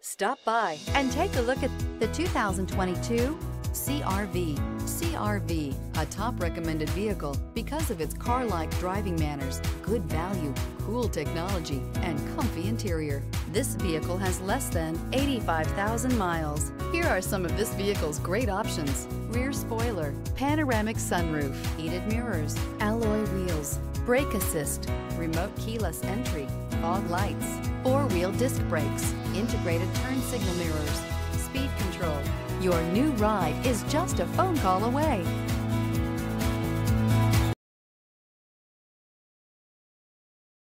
Stop by and take a look at the 2022 CR-V. CR-V, a top recommended vehicle because of its car-like driving manners, good value, cool technology, and comfy interior. This vehicle has less than 85,000 miles. Here are some of this vehicle's great options: rear spoiler, panoramic sunroof, heated mirrors, alloy wheels, brake assist, remote keyless entry, fog lights, four-wheel disc brakes, integrated turn signal mirrors, speed control. Your new ride is just a phone call away.